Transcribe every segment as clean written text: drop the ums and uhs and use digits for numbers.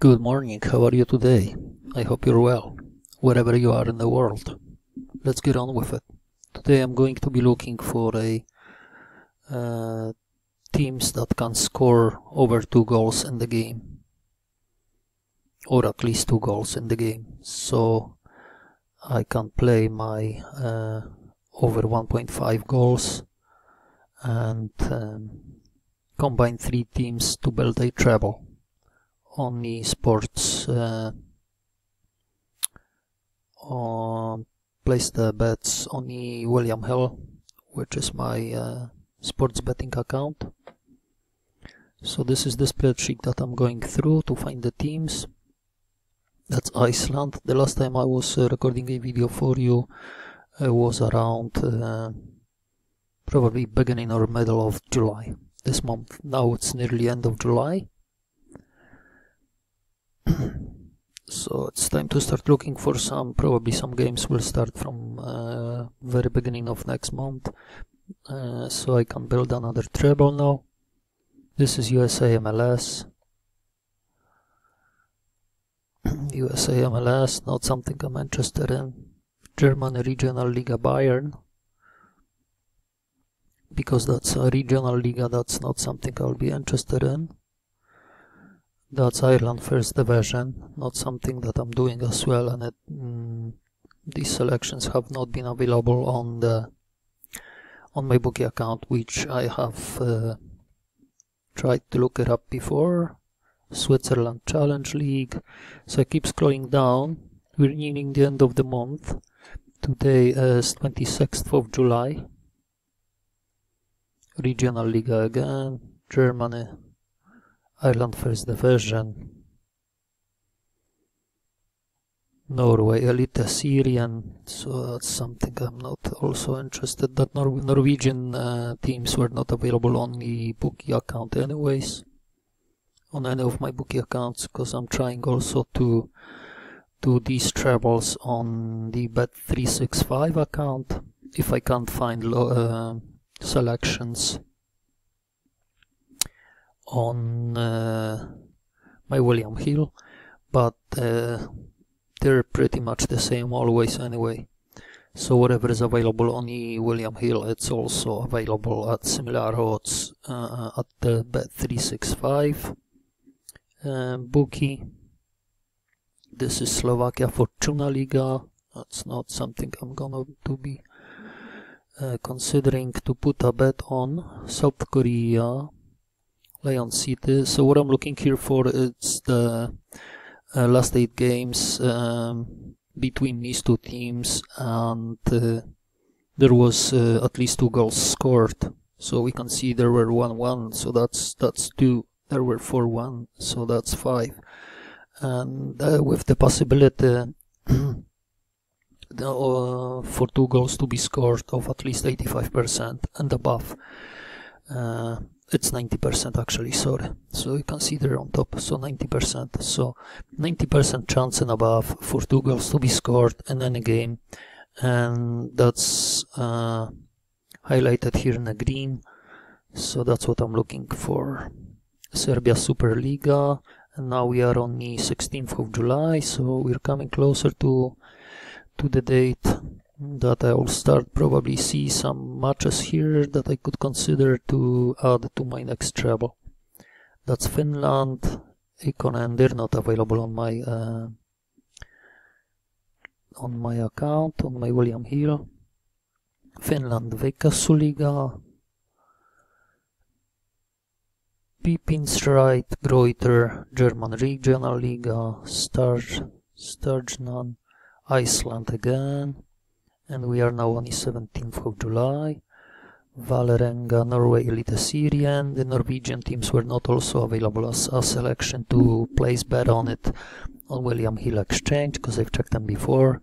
Good morning, how are you today? I hope you're well, wherever you are in the world. Let's get on with it. Today I'm going to be looking for a teams that can score over 2 goals in the game. Or at least 2 goals in the game. So I can play my over 1.5 goals and combine 3 teams to build a treble. On esports, place the bets on William Hill, which is my sports betting account. So this is the spreadsheet that I'm going through to find the teams. That's Iceland. The last time I was recording a video for you was around probably beginning or middle of July this month. Now it's nearly end of July. So it's time to start looking for some, probably some games will start from very beginning of next month, so I can build another treble now. This is USA MLS. USA MLS, not something I'm interested in. German Regional Liga Bayern, because that's a regional liga, that's not something I'll be interested in. That's Ireland First Division, not something that I'm doing as well, and these selections have not been available on the my bookie account, which I have tried to look it up before. Switzerland Challenge League. So I keep scrolling down. We're nearing the end of the month. Today is 26th of July. Regional Liga again, Germany. Ireland First Division, Norway Elite Syrian, so that's something I'm not also interested. That Norwegian teams were not available on the bookie account anyways, on any of my bookie accounts, because I'm trying also to do these trebles on the Bet365 account, if I can't find selections on my William Hill, but they're pretty much the same always anyway. So whatever is available on William Hill, it's also available at similar odds at the Bet365 bookie. This is Slovakia Fortuna Liga. That's not something I'm gonna be considering to put a bet on. South Korea. Leon City. So what I'm looking here for is the last 8 games between these 2 teams, and there was at least 2 goals scored. So we can see there were 1-1, so that's 2. There were 4-1, so that's 5. And with the possibility for 2 goals to be scored of at least 85% and above. It's 90% actually, sorry. So you can see they're on top, so 90%. So 90% chance and above for 2 goals to be scored in any game. And that's highlighted here in the green. So that's what I'm looking for. Serbia Superliga. And now we are on the 16th of July, so we're coming closer to the date that I will start probably see some matches here that I could consider to add to my next treble. That's Finland, Ekonen. They're not available on my account, on my William Hill. Finland Veikkausliiga, Pippinsrite Greuter, German Regional Liga, SturSturjnan, Iceland again. And we are now on the 17th of July. Valerenga, Norway Elite Syrian. The Norwegian teams were not also available as a selection to place bet on it on William Hill Exchange, because I've checked them before.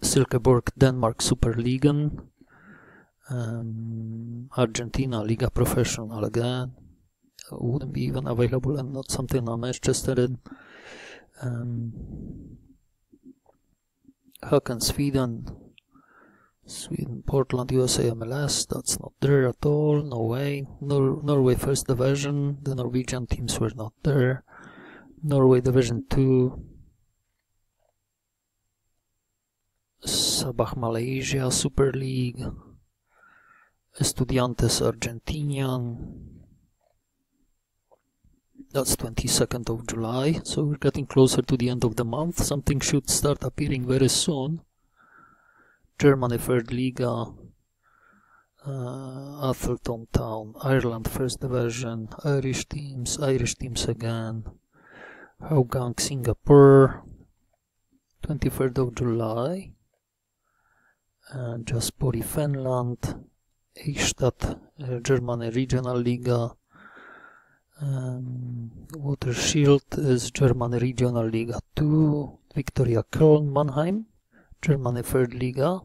Silkeborg, Denmark Superligaen. Argentina Liga Professional again. Wouldn't be even available and not something I'm interested in. Haugang Sweden, Sweden, Portland, USA, MLS, that's not there at all, no way. Norway First Division, the Norwegian teams were not there. Norway Division 2, Sabah Malaysia Super League, Estudiantes Argentinian. That's 22nd of July, so we're getting closer to the end of the month. Something should start appearing very soon. Germany Third Liga, Atheltown Town, Ireland First Division, Irish teams again, Haugang Singapore, 23rd of July, Jaspori Finland, Eichstadt Germany Regional Liga. Watershield is German Regional Liga 2, Victoria Köln Mannheim, Germany Third Liga,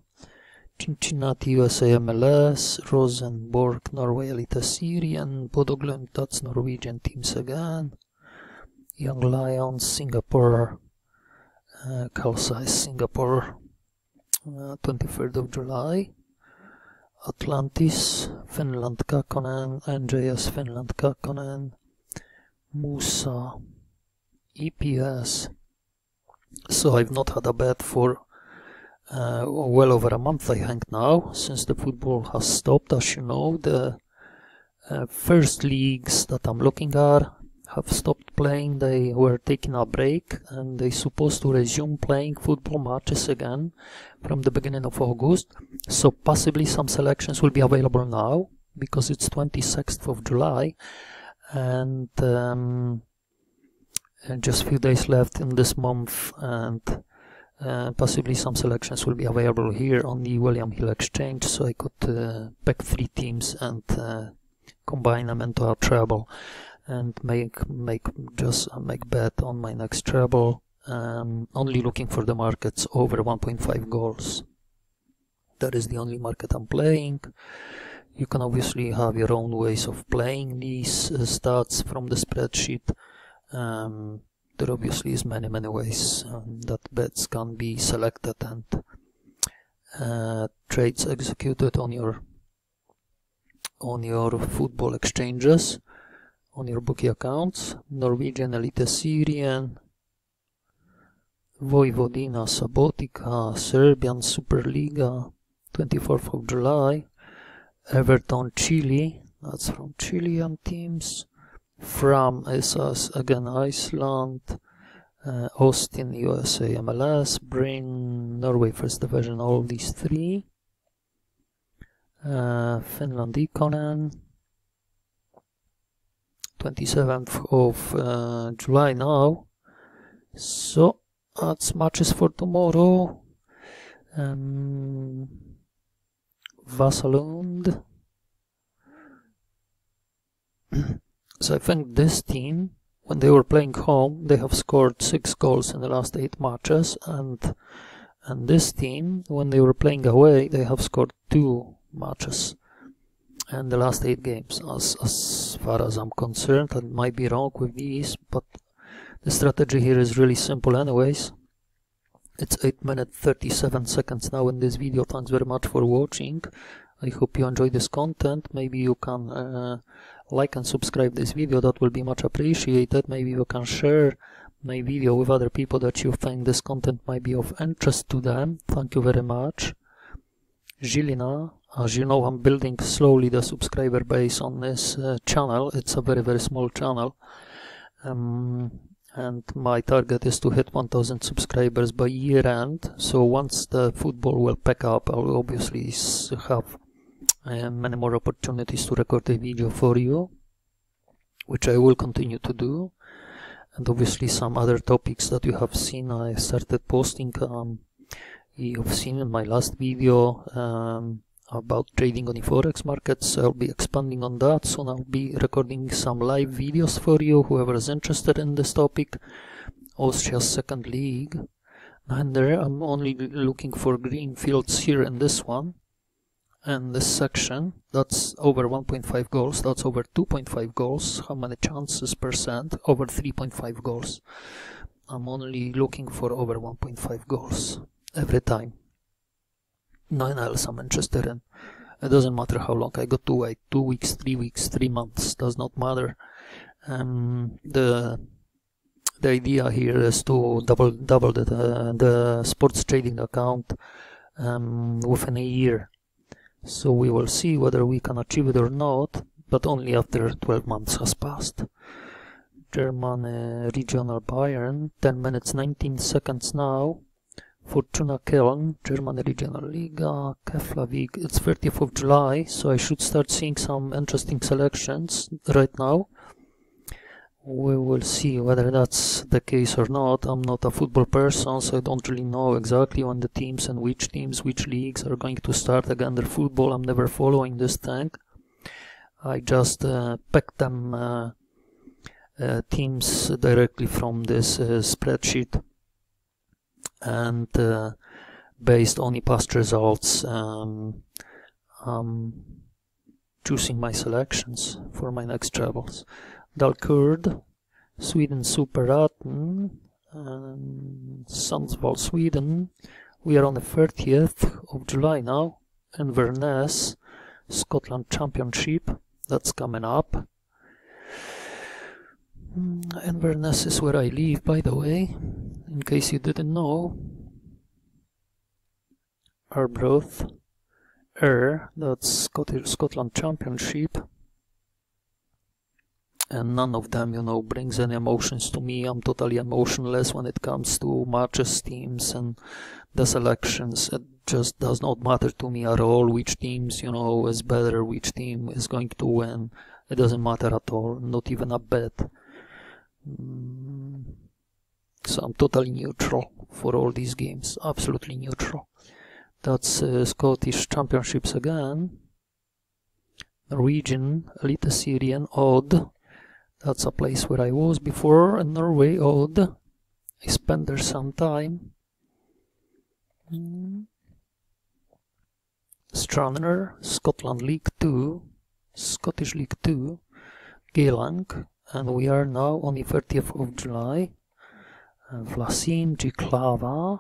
Cincinnati USA MLS, Rosenborg Norway Elite Serie, and Bodoglund, that's Norwegian teams again, Young Lions Singapore, Calcise Singapore, 23rd of July. Atlantis, Finland Kakkonen, NJS Finland Kakkonen, Musa, EPS. So I've not had a bet for well over a month, I think now, since the football has stopped. As you know, the first leagues that I'm looking at have stopped playing. They were taking a break and they're supposed to resume playing football matches again from the beginning of August. So possibly some selections will be available now, because it's 26th of July and just a few days left in this month, and possibly some selections will be available here on the William Hill Exchange, so I could pick three teams and combine them into a treble and make bet on my next treble, only looking for the markets over 1.5 goals. That is the only market I'm playing. You can obviously have your own ways of playing these stats from the spreadsheet. There obviously is many ways that bets can be selected and trades executed on your football exchanges, on your bookie accounts. Norwegian Elite Serie, Vojvodina, Sabotica, Serbian Superliga, 24th of July, Everton Chile, that's from Chilean teams, Fram SS again Iceland, Austin USA MLS, Bryn Norway First Division, all these three, Finland Ekonen, 27th of July now. So that's matches for tomorrow. Vasalund. So I think this team, when they were playing home, they have scored 6 goals in the last 8 matches, and this team, when they were playing away, they have scored 2 matches in the last 8 games, as far as I'm concerned. I might be wrong with these, but the strategy here is really simple anyways. It's 8 minutes 37 seconds now in this video. Thanks very much for watching. I hope you enjoyed this content. Maybe you can like and subscribe this video, that will be much appreciated. Maybe you can share my video with other people that you think this content might be of interest to them. Thank you very much. Žilina. As you know, I'm building slowly the subscriber base on this channel. It's a very small channel, and my target is to hit 1000 subscribers by year end. So once the football will pick up, I'll obviously have many more opportunities to record a video for you, which I will continue to do, and obviously some other topics that you have seen. I started posting, you've seen in my last video, about trading on the forex markets. I'll be expanding on that soon. I'll be recording some live videos for you, whoever is interested in this topic. Austria's second league, and there I'm only looking for green fields here in this one and this section. That's over 1.5 goals, that's over 2.5 goals, how many chances %, over 3.5 goals. I'm only looking for over 1.5 goals every time. 9 hours I'm interested in. It doesn't matter how long I got to wait, 2 weeks, 3 weeks, 3 months, does not matter. The idea here is to double the sports trading account within a year. So we will see whether we can achieve it or not, but only after 12 months has passed. German regional Bayern, 10 minutes 19 seconds now. Fortuna Köln, German regional Liga, Keflavik. It's 30th of July, so I should start seeing some interesting selections right now. We will see whether that's the case or not. I'm not a football person, so I don't really know exactly when the teams and which teams, which leagues are going to start again their football. I'm never following this thing. I just pick them teams directly from this spreadsheet and based on the past results choosing my selections for my next travels. Dalkurd, Sweden Superettan, Sundsvall, Sweden. We are on the 30th of July now. Inverness, Scotland Championship, that's coming up. Inverness is where I live, by the way, in case you didn't know. Arbroath, that's Scotland Championship. And none of them, you know, brings any emotions to me. I'm totally emotionless when it comes to matches, teams, and the selections. It just does not matter to me at all which teams, you know, is better, which team is going to win. It doesn't matter at all, not even a bit. So I'm totally neutral for all these games, absolutely neutral. That's Scottish Championships again. Norwegian, Eliteserien, Odd. That's a place where I was before, in Norway, Odd. I spent there some time. Stranraer, Scotland League 2, Scottish League 2, Gaelang, and we are now on the 30th of July. Vlasim, Jihlava.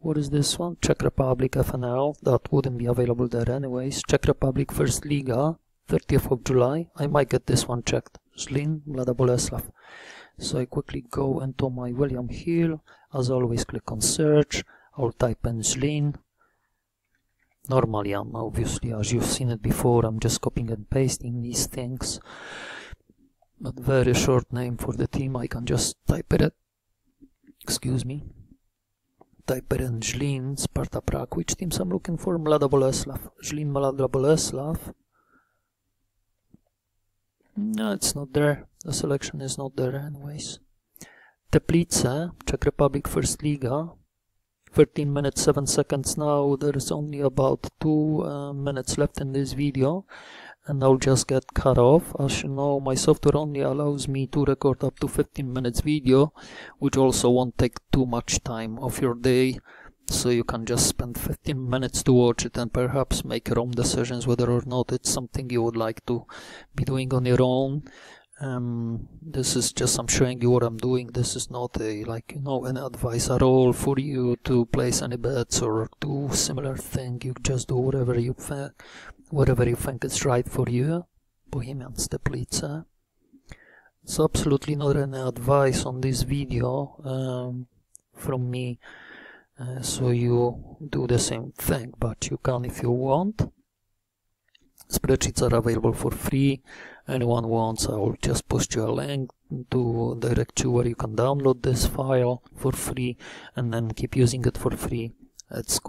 What is this one? Czech Republic, FNL. That wouldn't be available there anyways. Czech Republic, First Liga, 30th of July. I might get this one checked. Zlín, Mladá Boleslav. So I quickly go into my William Hill. As always, click on search. I'll type in Zlín. Normally, I'm obviously, as you've seen it before, I'm just copying and pasting these things. But very short name for the team. I can just type it. Excuse me. Type it in Zlín, Sparta Prague. Which teams I'm looking for? Mladá Boleslav. Zlín, Mladá Boleslav. No, it's not there. The selection is not there anyways. Teplice, Czech Republic, First Liga. 13 minutes 7 seconds now. There is only about 2 minutes left in this video and I'll just get cut off. As you know, my software only allows me to record up to 15 minutes video, which also won't take too much time of your day, so you can just spend 15 minutes to watch it and perhaps make your own decisions whether or not it's something you would like to be doing on your own. This is just, I'm showing you what I'm doing. This is not a, like, you know, an advice at all for you to place any bets or do similar thing. You just do whatever you think is right for you. Bohemians Teplice. It's absolutely not any advice on this video from me. So you do the same thing, but you can if you want. Spreadsheets are available for free. Anyone wants, I'll just post you a link to direct you where you can download this file for free and then keep using it for free. It's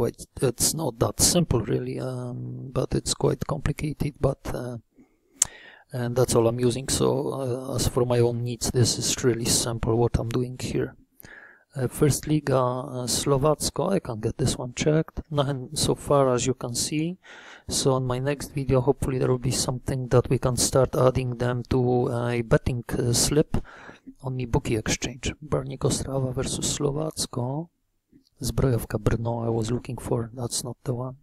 not that simple really, but it's quite complicated, but and that's all I'm using. So as for my own needs, this is really simple what I'm doing here. First Liga, Slovacko, I can get this one checked. Nothing so far as you can see. So in my next video, hopefully there will be something that we can start adding them to a betting slip on the bookie exchange. Brnik Ostrava versus Slovacko. Zbrojovka Brno I was looking for, that's not the one.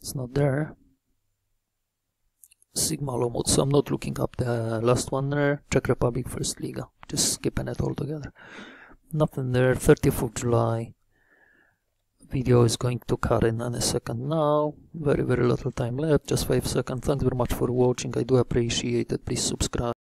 It's not there. Sigma Lomot, so I'm not looking up the last one there. Czech Republic, First Liga. Just skipping it all together. Nothing there, 30th of July. video is going to cut in any second now. Very little time left, just 5 seconds. Thanks very much for watching, I do appreciate it. Please subscribe.